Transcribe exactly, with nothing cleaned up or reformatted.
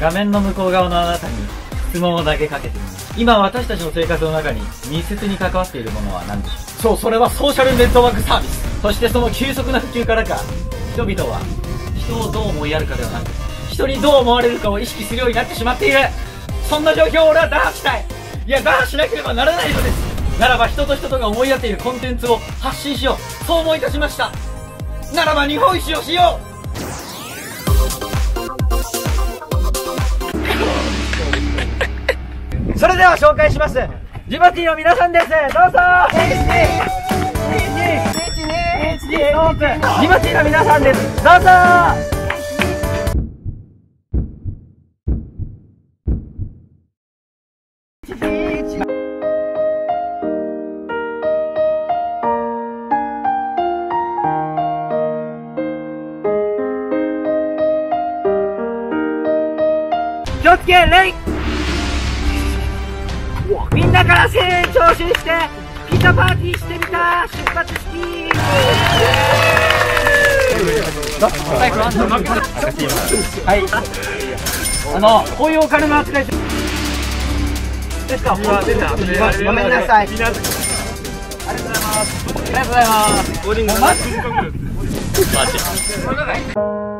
画面の向こう側のあなたに質問を投げかけてみます。今私たちの生活の中に密接に関わっているものは何でしょう？そう、それはソーシャルネットワークサービス。そしてその急速な普及からか、人々は人をどう思いやるかではなく、人にどう思われるかを意識するようになってしまっている。そんな状況を俺は打破したい。いや、打破しなければならないのです。ならば人と人とが思いやっているコンテンツを発信しよう、そう思い出しました。ならば日本一をしよう。それでは紹介します。ジバティの皆さんです。どうぞ。ジバティの皆さんです。どうぞ。気をつけレイ。みんなから声援徴収してピザパーティーしてみた。出発式。はい。あのこういうお金の扱いですか。ごめんなさい。ありがとうございます。ありがとうございます。